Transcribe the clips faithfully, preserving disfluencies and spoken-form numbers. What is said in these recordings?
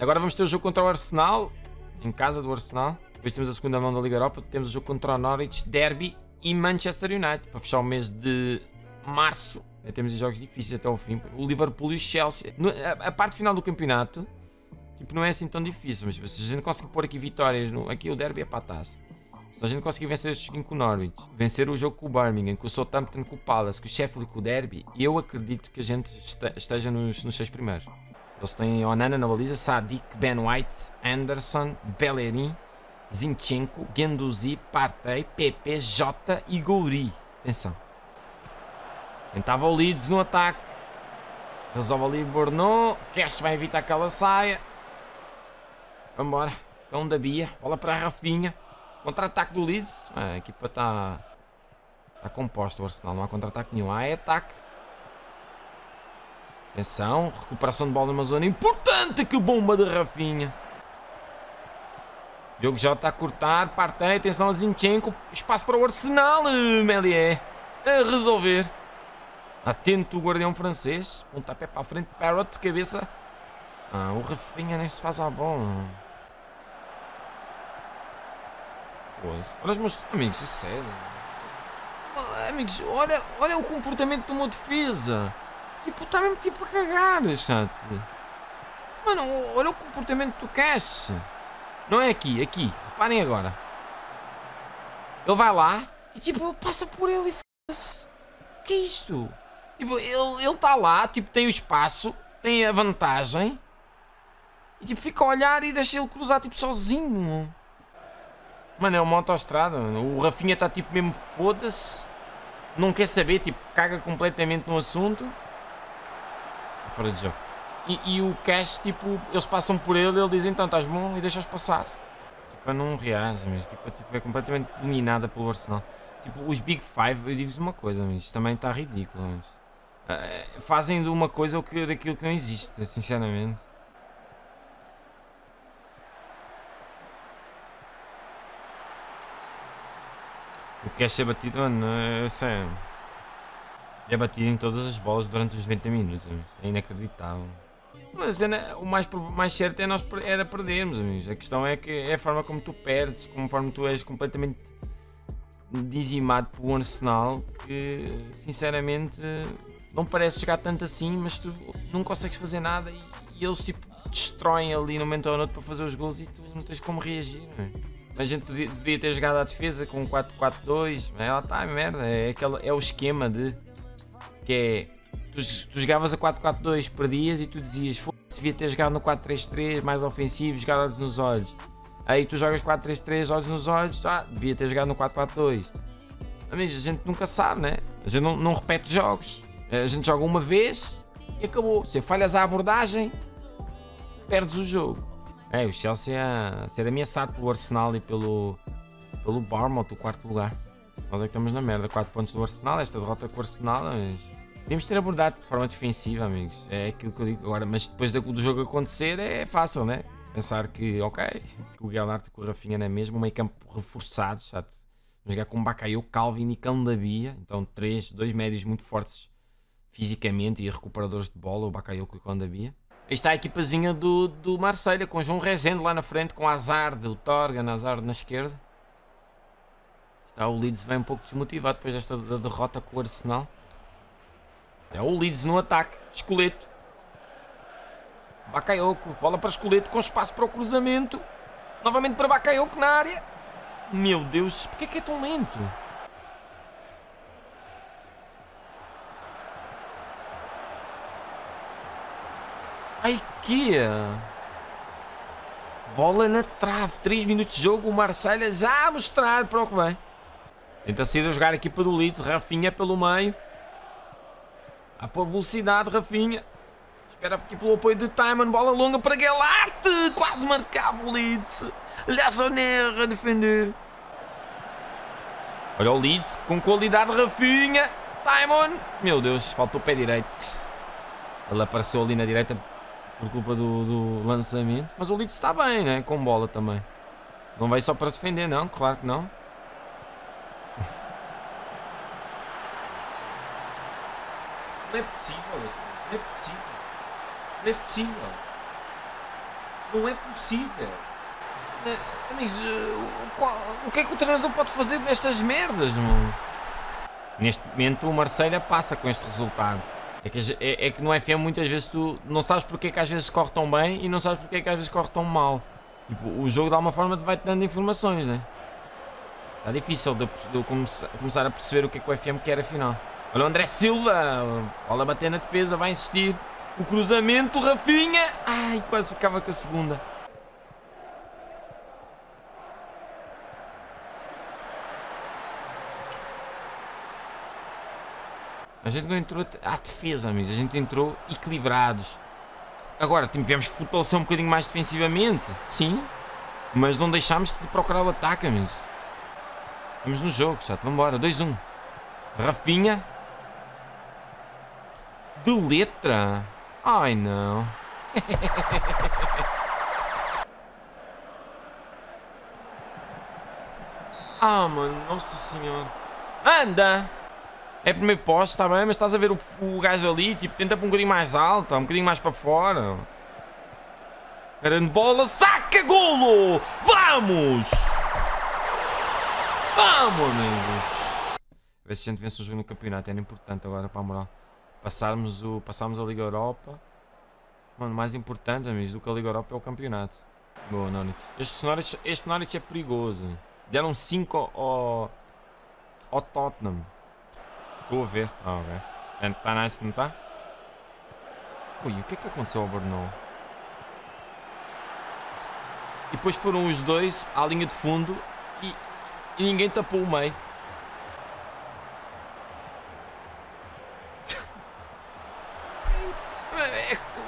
Agora vamos ter o jogo contra o Arsenal, em casa do Arsenal. Depois temos a segunda mão da Liga Europa, temos o jogo contra o Norwich, Derby e Manchester United, para fechar o mês de março. Temos jogos difíceis até o fim, o Liverpool e o Chelsea. A parte final do campeonato tipo, não é assim tão difícil, mas se a gente conseguir pôr aqui vitórias, no, aqui o Derby é para a taça. Se a gente conseguir vencer este jogo com o Norwich, vencer o jogo com o Birmingham, com o Southampton, com o Palace, com o Sheffield e com o Derby, eu acredito que a gente esteja nos, nos seis primeiros. Eles têm Onana na baliza, Sadiq, Ben White, Anderson, Bellerin, Zinchenko, Gendouzi, Partey, Pepe, Jota e Gouri. Atenção. Tentava o Leeds no ataque. Resolve ali Bournemouth. Cash vai evitar que ela saia. Vambora. Kondogbia. Bola para a Rafinha. Contra-ataque do Leeds. Ah, a equipa está tá composta. O Arsenal não há contra-ataque nenhum. Há ataque. Atenção, recuperação de bola numa zona importante, que bomba de Rafinha. Diogo já está a cortar, Partey, atenção a Zinchenko, espaço para o Arsenal, Melié a resolver. Atento o guardião francês, pontapé para a frente, Parrot de cabeça. Ah, o Rafinha nem se faz à bola. Foda-se. Olha os meus amigos, é sério. Oh, amigos, olha, olha o comportamento de uma defesa. Tipo, está mesmo tipo a cagar, chato. Mano, olha o comportamento do Cash. Não é aqui, aqui. Reparem agora. Ele vai lá e tipo, passa por ele e foda-se. O que é isto? Tipo, ele está lá, tipo, tem o espaço, tem a vantagem. E tipo, fica a olhar e deixa ele cruzar tipo sozinho. Mano, é uma autoestrada. O Rafinha está tipo mesmo foda-se. Não quer saber, tipo, caga completamente no assunto. Fora de jogo. E, e o Cash, tipo, eles passam por ele, ele diz então, estás bom, e deixa-os passar. Tipo, não reage, mas tipo, tipo, é completamente dominada pelo Arsenal. Tipo, os Big Five, eu digo-vos uma coisa, mas isto também está ridículo. Mas, uh, fazem de uma coisa o que, daquilo que não existe, sinceramente. O Cash é batido, mano, eu sei. É batido em todas as bolas durante os noventa minutos, amigos. É inacreditável. Mas é, o mais, mais certo é nós era perdermos, amigos. A questão é que é a forma como tu perdes, conforme tu és completamente dizimado pelo Arsenal, que sinceramente não parece chegar tanto assim, mas tu não consegues fazer nada e, e eles tipo destroem ali no momento ou no outro para fazer os gols e tu não tens como reagir, amigos. A gente podia, devia ter jogado à defesa com quatro quatro dois, mas ela está a merda. É, aquela, é o esquema de. Que é, tu, tu jogavas a quatro quatro dois, perdias e tu dizias, foda-se, devia ter jogado no quatro três três, mais ofensivo, jogar olhos nos olhos. Aí tu jogas quatro três três, olhos nos olhos, ah, devia ter jogado no quatro quatro dois. Amigos, a gente nunca sabe, né? A gente não, não repete jogos. A gente joga uma vez e acabou. Se falhas a abordagem, perdes o jogo. É, o Chelsea a ser ameaçado pelo Arsenal e pelo, pelo Bournemouth, o quarto lugar. Nós é que estamos na merda, quatro pontos do Arsenal, esta derrota com o Arsenal, amigos. Podemos ter abordado de forma defensiva, amigos, é aquilo que eu digo agora, mas depois do jogo acontecer é fácil, né? Pensar que, ok, que o Guilherme com o Rafinha não é mesmo, um meio campo reforçado, chato. Vamos jogar com Bakayoko, Calvin e Kondogbia, então três, dois médios muito fortes fisicamente e recuperadores de bola, o Bakayoko e o Kondogbia. Está a equipazinha do, do Marseille, com João Rezende lá na frente, com Hazard, o Torgan, Hazard na esquerda. Está o Leeds bem um pouco desmotivado depois desta da derrota com o Arsenal. É o Leeds no ataque, Escoleto. Bakayoko, bola para Escoleto, com espaço para o cruzamento. Novamente para Bakayoko na área. Meu Deus, porque é que é tão lento? Ai que bola na trave, três minutos de jogo, o Marseille já a mostrar para o que vem. Tenta sair a jogar a equipa do Leeds, Rafinha pelo meio. Há pouca velocidade, Rafinha. Espera aqui pelo apoio de Timon, bola longa para Guilherme, quase marcava o Leeds. Lazoner a defender. Olha o Leeds, com qualidade Rafinha, Timon. Meu Deus, faltou o pé direito. Ele apareceu ali na direita por culpa do, do lançamento, mas o Leeds está bem, né? Com bola também. Não vai só para defender, não. Claro que não. Não é possível, não é possível, não é possível, não é possível. Não é, mas uh, qual, o que é que o treinador pode fazer nestas merdas, mano? Neste momento o Marseille passa com este resultado. É que, é, é que no F M muitas vezes tu não sabes porque é que às vezes corre tão bem e não sabes porque é que às vezes corre tão mal. Tipo, o jogo de alguma forma vai-te dando informações, né? Está difícil de, de eu comece, começar a perceber o que é que o F M quer afinal. Olha o André Silva, bola bater na defesa, vai insistir, o cruzamento, Rafinha, ai, quase ficava com a segunda. A gente não entrou à defesa, amigos, a gente entrou equilibrados. Agora, tivemos que fortalecer um bocadinho mais defensivamente, sim, mas não deixámos de procurar o ataque, amigos. Estamos no jogo, chato, vamos embora, dois um. Rafinha. De letra? Ai não. Ah mano, nossa senhora. Anda! É primeiro posto, está bem, mas estás a ver o, o gajo ali, tipo, tenta para um bocadinho mais alto, um bocadinho mais para fora. Grande bola, saca, golo! Vamos! Vamos, amigos! A ver se a gente vence o jogo no campeonato, era importante agora para a moral. Passarmos, o, passarmos a Liga Europa. Mano, mais importante, amigos, do que a Liga Europa é o campeonato. Boa, Norwich. Este Norwich, este Norwich é perigoso. Deram cinco ao, ao Tottenham. Estou a ver. Ah, ok. Está nice, não está? Ui, o que é que aconteceu ao Bournemouth? E depois foram os dois à linha de fundo e, e ninguém tapou o meio.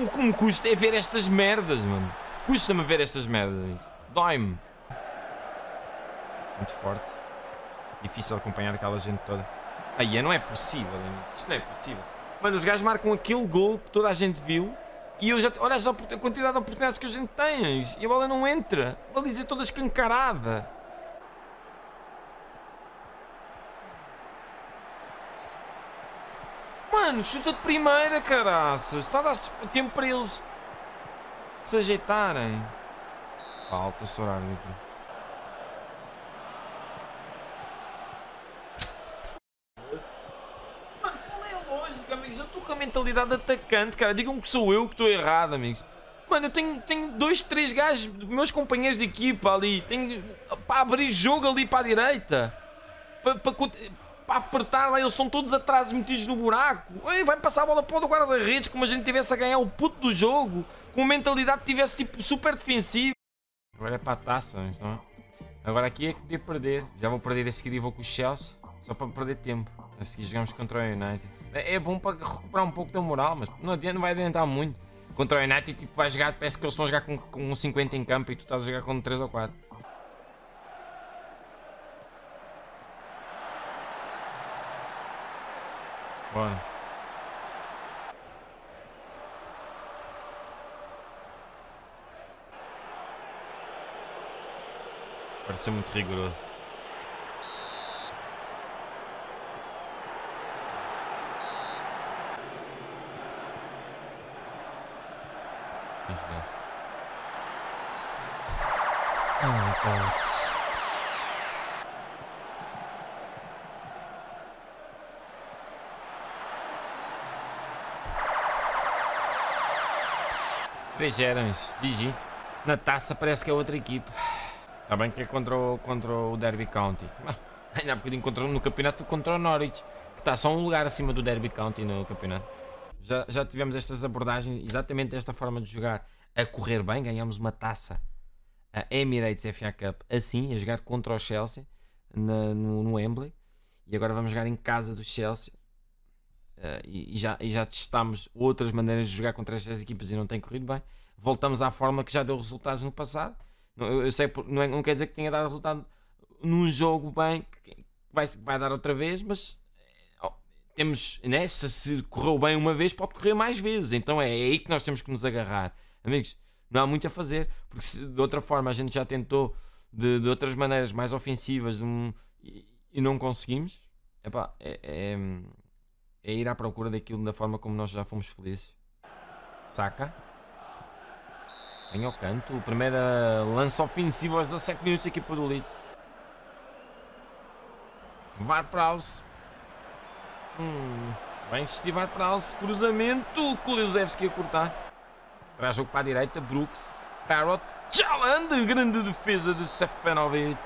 O que me custa é ver estas merdas, mano. Custa-me ver estas merdas. Dói-me. Muito forte. Difícil acompanhar aquela gente toda. Aí, não é possível, mano. Isto não é possível. Mano, os gajos marcam aquele gol que toda a gente viu. E eu já... Olha já a quantidade de oportunidades que a gente tem. E a bola não entra. A baliza é toda escancarada. Mano, chuta de primeira, caraças. Está a dar tempo para eles se ajeitarem. Falta, senhor árbitro. Mano, qual é a lógica, amigos? Eu estou com a mentalidade atacante, cara. Digam que sou eu que estou errado, amigos. Mano, eu tenho, tenho dois, três gajos, meus companheiros de equipa ali. Tenho para abrir jogo ali para a direita. Para... para... para apertar lá, eles estão todos atrás metidos no buraco. Ei, vai passar a bola para o guarda-redes como a gente tivesse a ganhar o puto do jogo, com uma mentalidade que tivesse tipo super defensivo. Agora é para a taça, então. Agora aqui é que podia perder. Já vou perder a seguir e vou com o Chelsea, só para perder tempo. A seguir jogamos contra o United. É bom para recuperar um pouco da moral, mas não adianta, não vai adiantar muito. Contra o United, tipo, vai jogar, parece que eles estão a jogar com, com um cinquenta em campo e tu estás a jogar com três ou quatro. Bora. Parece ser muito rigoroso. Deixa eu ver. Ah, putz. três zero, G G. Na taça parece que é outra equipa. Está bem que é contra o, contra o Derby County. Ainda há bocadinho contra, no campeonato foi contra o Norwich, que está só um lugar acima do Derby County no campeonato. Já, já tivemos estas abordagens, exatamente desta forma de jogar. A correr bem, ganhamos uma taça. A Emirates F A Cup, assim, a jogar contra o Chelsea, na, no, no Wembley. E agora vamos jogar em casa do Chelsea. Uh, e, já, e já testámos outras maneiras de jogar contra estas equipas e não tem corrido bem. Voltamos à forma que já deu resultados no passado. Não, eu, eu sei, não, é, não quer dizer que tenha dado resultado num jogo bem, que vai, vai dar outra vez, mas oh, temos, né, se, se correu bem uma vez, pode correr mais vezes. Então é aí que nós temos que nos agarrar. Amigos, não há muito a fazer, porque se, de outra forma a gente já tentou de, de outras maneiras mais ofensivas, de um, e, e não conseguimos. Epá, é, é, é ir à procura daquilo da forma como nós já fomos felizes. Saca. Vem ao canto. O primeiro lance ofensivo aos dezassete minutos da equipa do Leeds. Ward Prowse. Hum, vai insistir Ward Prowse. Cruzamento. Kulusevski a cortar. Traz jogo para a direita. Brooks. Parrot. Tchaland. Grande defesa de Sefanovic.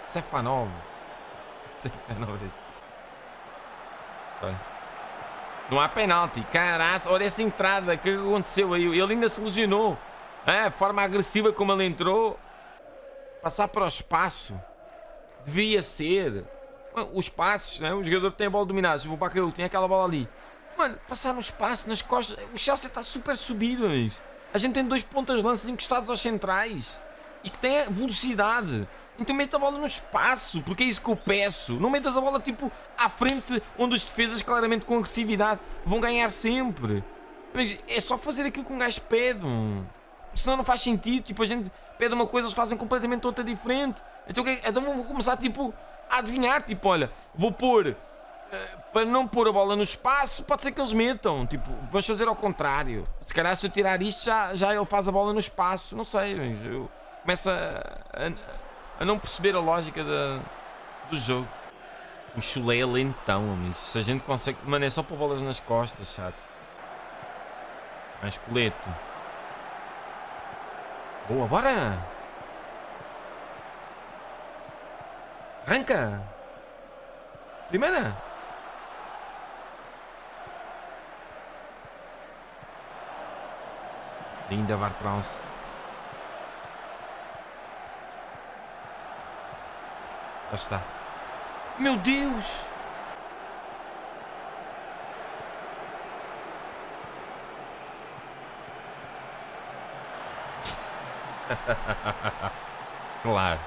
Sefanov. Sefanovic. Sorry. Não há penalti, caraca, olha essa entrada, o que aconteceu aí? Ele ainda se lesionou, a forma agressiva como ele entrou, passar para o espaço, devia ser, mano, os passos, né? O jogador tem a bola dominada, o Bakayoko tem aquela bola ali, mano, passar no espaço, nas costas, o Chelsea está super subido, amigos. A gente tem dois pontas lances encostados aos centrais, e que tem a velocidade. Então mete a bola no espaço, porque é isso que eu peço. Não metas a bola tipo à frente, onde os defesas claramente com agressividade vão ganhar sempre. Mas é só fazer aquilo que um gajo pede, mano. Senão não faz sentido. Tipo, a gente pede uma coisa, eles fazem completamente outra diferente. Então, então vou começar tipo a adivinhar, tipo, olha, vou pôr, para não pôr a bola no espaço, pode ser que eles metam, tipo, vamos fazer ao contrário. Se calhar se eu tirar isto, já, já ele faz a bola no espaço, não sei, mas eu começo a... a a não perceber a lógica da, do jogo. O chulé é lentão, amigos. Se a gente consegue... Mano, é só pôr bolas nas costas, chato. Mais coleto. Boa, bora! Arranca! Primeira! Linda, Ward Prowse. Já está. Meu Deus! Claro.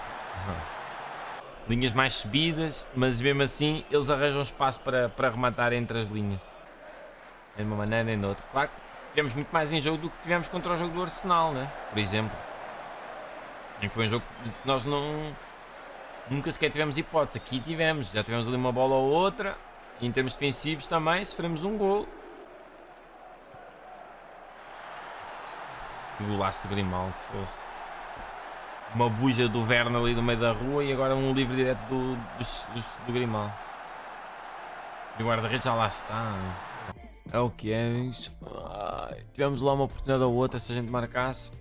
Linhas mais subidas, mas mesmo assim eles arranjam espaço para, para arrematar entre as linhas. De uma maneira nem de outra. Claro que tivemos muito mais em jogo do que tivemos contra o jogo do Arsenal, né? Por exemplo. Em que foi um jogo que nós não... Nunca sequer tivemos hipótese, aqui tivemos, já tivemos ali uma bola ou outra, e em termos defensivos também, sofremos um gol. Que golaço do Grimaldi, fosse. Uma buja do Werner ali no meio da rua e agora um livre direto do, do, do Grimaldi. E o guarda-redes já lá está. É o que é, tivemos lá uma oportunidade ou outra se a gente marcasse.